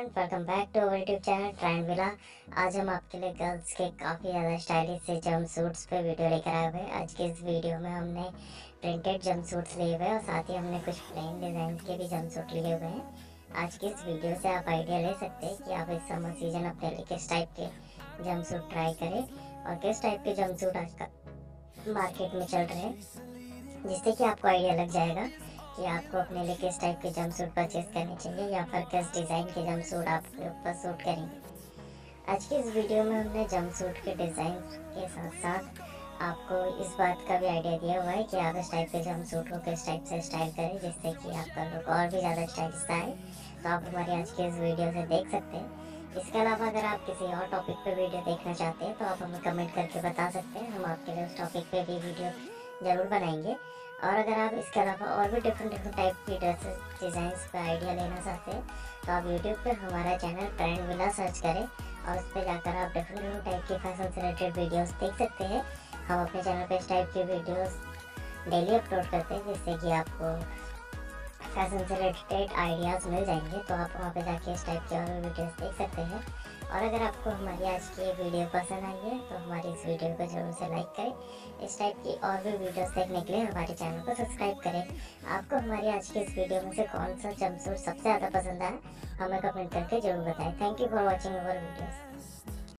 Friend, welcome back to our YouTube channel trend villa. आज हम आपके लिए गर्ल्स के काफ़ी ज़्यादा स्टाइलिश से जंप सूट्स पे वीडियो लेकर आए हुए। आज के इस वीडियो में हमने प्रिंटेड जंप सूट्स लिए हुए और साथ ही हमने कुछ प्लेन डिज़ाइन के भी जंप सूट लिए हुए हैं। आज की इस वीडियो से आप आइडिया ले सकते हैं कि आप इस समर सीजन अपने लिए किस टाइप के जंप सूट ट्राई करें और किस टाइप के जंप सूट आजकल मार्केट में चल रहे हैं, जिससे कि आपको आइडिया लग जाएगा कि आपको अपने लिए किस टाइप के जंप सूट परचेज करने चाहिए या फिर किस डिज़ाइन के जंप सूट आपके ऊपर सूट करेंगे। आज की इस वीडियो में हमने जंप सूट के डिज़ाइन के साथ साथ आपको इस बात का भी आइडिया दिया हुआ है कि आप इस टाइप के जंप सूट को किस टाइप से स्टाइल करें, जिससे कि आपका लुक और भी ज़्यादा स्टाइलिश आए। तो आप हमारी आज की इस वीडियो से देख सकते हैं। इसके अलावा अगर आप किसी और टॉपिक पर वीडियो देखना चाहते हैं तो आप हमें कमेंट करके बता सकते हैं, हम आपके लिए उस टॉपिक पर भी वीडियो ज़रूर बनाएंगे। और अगर आप इसके अलावा और भी डिफरेंट टाइप की ड्रेसेस डिज़ाइंस का आइडिया लेना चाहते हैं तो आप यूट्यूब पर हमारा चैनल ट्रेंड विला सर्च करें और उस पर जाकर आप डिफरेंट टाइप की फैशन से रिलेटेड वीडियोस देख सकते हैं। हम अपने चैनल पर इस टाइप की वीडियोस डेली अपलोड करते हैं, जिससे कि आपको फैशन से रिलेटेड आइडियाज़ मिल जाएंगे। तो आप वहाँ पर जाके इस टाइप के और वीडियोज़ देख सकते हैं। और अगर आपको हमारी आज की वीडियो पसंद आई है तो हमारी इस वीडियो को जरूर से लाइक करें। इस टाइप की और भी वीडियोस देखने के लिए हमारे चैनल को सब्सक्राइब करें। आपको हमारी आज की इस वीडियो में से कौन सा जंपसूट सबसे ज़्यादा पसंद आया हमें कमेंट करके जरूर बताएं। Thank you for watching our videos.